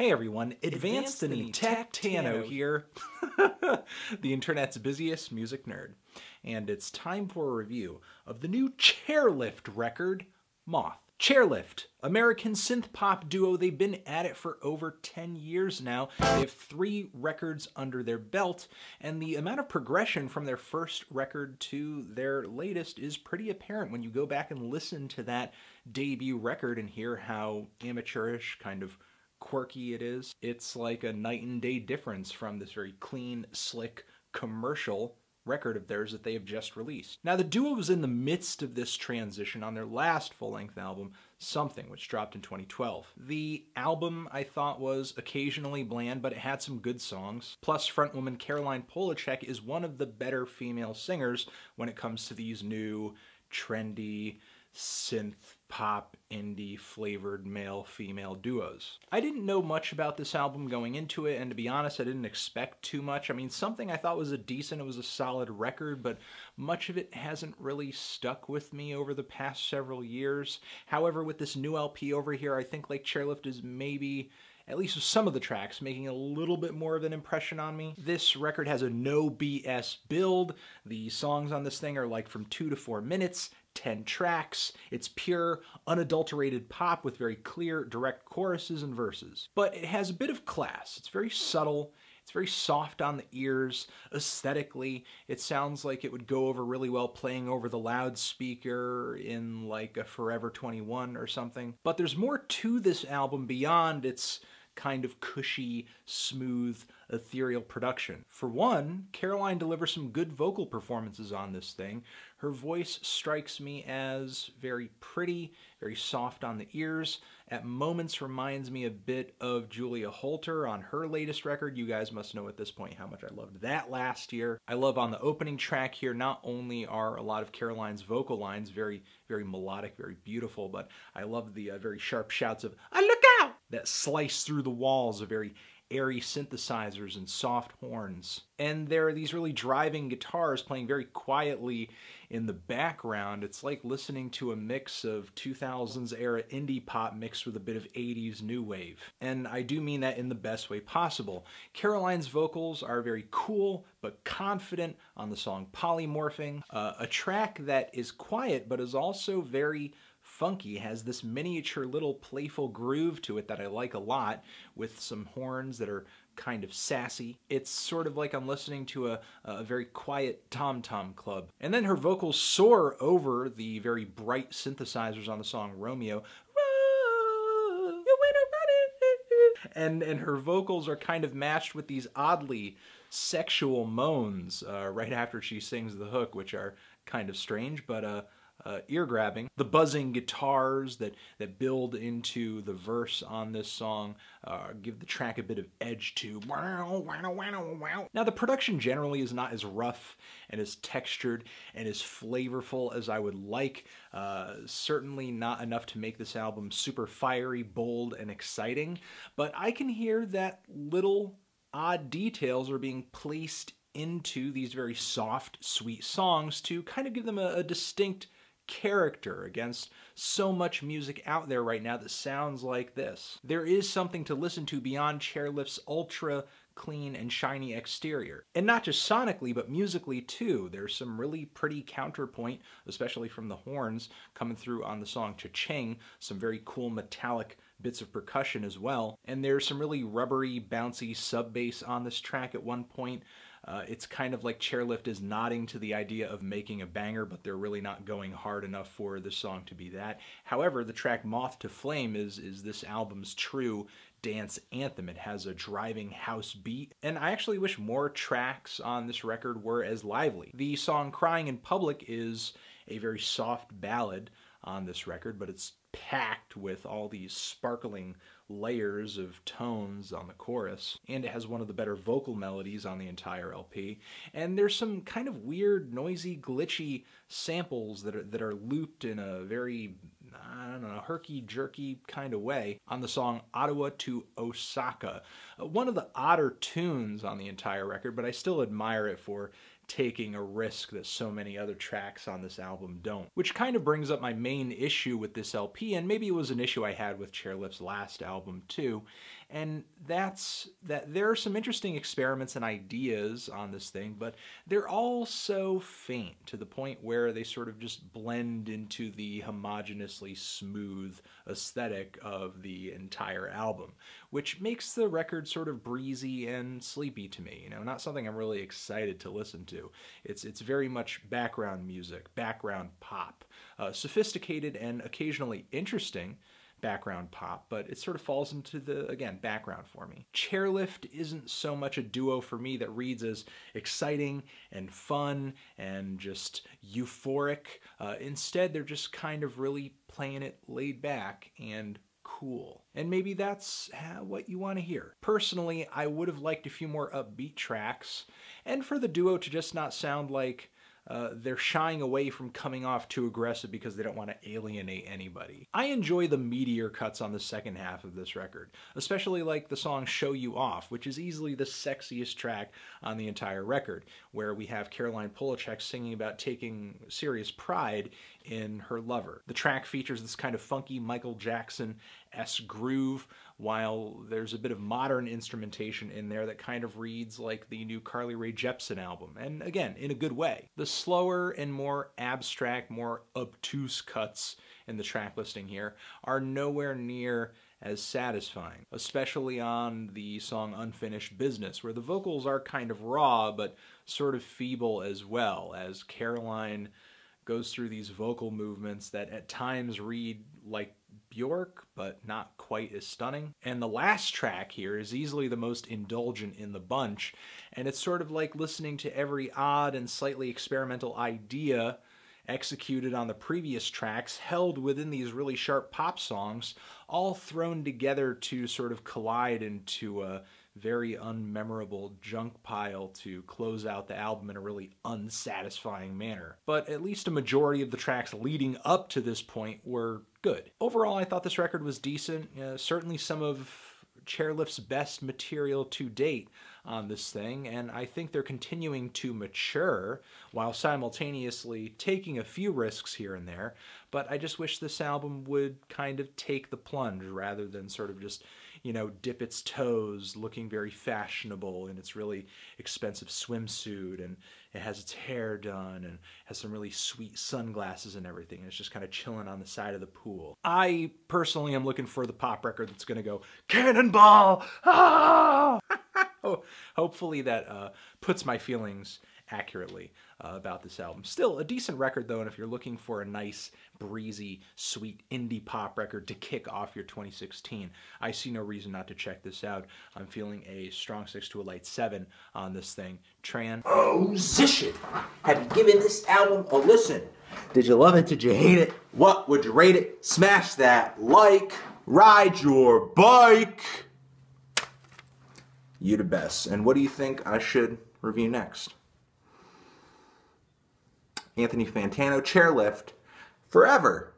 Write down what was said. Hey everyone, Anthony Fantano here, the internet's busiest music nerd, and it's time for a review of the new Chairlift record, Moth. Chairlift, American synth pop duo. They've been at it for over 10 years now. They have 3 records under their belt, and the amount of progression from their first record to their latest is pretty apparent when you go back and listen to that debut record and hear how amateurish, kind of quirky it is. It's like a night and day difference from this very clean, slick, commercial record of theirs that they have just released. Now, the duo was in the midst of this transition on their last full-length album, Something, which dropped in 2012. The album, I thought, was occasionally bland, but it had some good songs. Plus, frontwoman Caroline Polachek is one of the better female singers when it comes to these new, trendy, synth pop indie flavored male female duos. I didn't know much about this album going into it, and to be honest, I didn't expect too much. I mean, Something I thought was a solid record, but much of it hasn't really stuck with me over the past several years. However, with this new LP over here, I think like Chairlift is maybe, at least with some of the tracks, making a little bit more of an impression on me. This record has a no BS build. The songs on this thing are like from 2 to 4 minutes, 10 tracks. It's pure, unadulterated pop with very clear, direct choruses and verses. But it has a bit of class. It's very subtle. It's very soft on the ears. Aesthetically, it sounds like it would go over really well playing over the loudspeaker in like a Forever 21 or something. But there's more to this album beyond its kind of cushy, smooth, ethereal production. For one, Caroline delivers some good vocal performances on this thing. Her voice strikes me as very pretty, very soft on the ears. At moments reminds me a bit of Julia Holter on her latest record. You guys must know at this point how much I loved that last year. I love on the opening track here, not only are a lot of Caroline's vocal lines very, very melodic, very beautiful, but I love the very sharp shouts of, "I look out!" that slice through the walls of very airy synthesizers and soft horns. And there are these really driving guitars playing very quietly in the background. It's like listening to a mix of 2000s era indie pop mixed with a bit of 80s new wave. And I do mean that in the best way possible. Caroline's vocals are very cool but confident on the song Polymorphing, a track that is quiet but is also very funky, has this miniature little playful groove to it that I like a lot, with some horns that are kind of sassy. It's sort of like I'm listening to a very quiet Tom Tom Club. And then her vocals soar over the very bright synthesizers on the song ROMEO. And her vocals are kind of matched with these oddly sexual moans right after she sings the hook, which are kind of strange, but ear-grabbing. The buzzing guitars that build into the verse on this song give the track a bit of edge to wow, wow, wow, wow. Now, the production generally is not as rough and as textured and as flavorful as I would like. Certainly not enough to make this album super fiery, bold, and exciting, but I can hear that little odd details are being placed into these very soft, sweet songs to kind of give them a distinct character against so much music out there right now that sounds like this. There is something to listen to beyond Chairlift's ultra clean and shiny exterior. And not just sonically, but musically too. There's some really pretty counterpoint, especially from the horns, coming through on the song "Ch-Ching," some very cool metallic bits of percussion as well. And there's some really rubbery, bouncy sub bass on this track at one point. It's kind of like Chairlift is nodding to the idea of making a banger, but they're really not going hard enough for this song to be that. However, the track Moth to Flame is this album's true dance anthem. It has a driving house beat, and I actually wish more tracks on this record were as lively. The song Crying in Public is a very soft ballad on this record, but it's packed with all these sparkling layers of tones on the chorus, and it has one of the better vocal melodies on the entire LP. And there's some kind of weird, noisy, glitchy samples that are looped in a very, I don't know, herky-jerky kind of way on the song "Ottawa to Osaka." One of the odder tunes on the entire record, but I still admire it for taking a risk that so many other tracks on this album don't. Which kind of brings up my main issue with this LP, and maybe it was an issue I had with Chairlift's last album too, And that's that. There are some interesting experiments and ideas on this thing, but they're all so faint to the point where they sort of just blend into the homogeneously smooth aesthetic of the entire album, which makes the record sort of breezy and sleepy to me, you know, not something I'm really excited to listen to. It's very much background music, background pop, sophisticated and occasionally interesting background pop, but it sort of falls into the, again, background for me. Chairlift isn't so much a duo for me that reads as exciting and fun and just euphoric. Instead, they're just kind of really playing it laid back and cool. And maybe that's what you want to hear. Personally, I would have liked a few more upbeat tracks, and for the duo to just not sound like they're shying away from coming off too aggressive because they don't want to alienate anybody. I enjoy the meatier cuts on the second half of this record, especially like the song "Show U Off," which is easily the sexiest track on the entire record, where we have Caroline Polachek singing about taking serious pride in her lover. The track features this kind of funky Michael Jackson-esque groove, while there's a bit of modern instrumentation in there that kind of reads like the new Carly Rae Jepsen album, and again, in a good way. The slower and more abstract, more obtuse cuts in the track listing here are nowhere near as satisfying, especially on the song Unfinished Business, where the vocals are kind of raw but sort of feeble as well, as Caroline goes through these vocal movements that at times read like Bjork, but not quite as stunning. And the last track here is easily the most indulgent in the bunch, and it's sort of like listening to every odd and slightly experimental idea executed on the previous tracks held within these really sharp pop songs, all thrown together to sort of collide into a very unmemorable junk pile to close out the album in a really unsatisfying manner. But at least a majority of the tracks leading up to this point were good. Overall, I thought this record was decent. Certainly some of Chairlift's best material to date on this thing, and I think they're continuing to mature while simultaneously taking a few risks here and there, but I just wish this album would kind of take the plunge rather than sort of just, you know, dip its toes looking very fashionable in its really expensive swimsuit, and it has its hair done and has some really sweet sunglasses and everything, and it's just kind of chilling on the side of the pool. I personally am looking for the pop record that's gonna go cannonball! Ah! Hopefully that puts my feelings accurately about this album. Still a decent record though, and if you're looking for a nice, breezy, sweet indie pop record to kick off your 2016, I see no reason not to check this out. I'm feeling a strong 6 to a light 7 on this thing. Transition. Have you given this album a listen? Did you love it? Did you hate it? What would you rate it? Smash that like, ride your bike. You the best. And what do you think I should review next? Anthony Fantano, Chairlift, forever.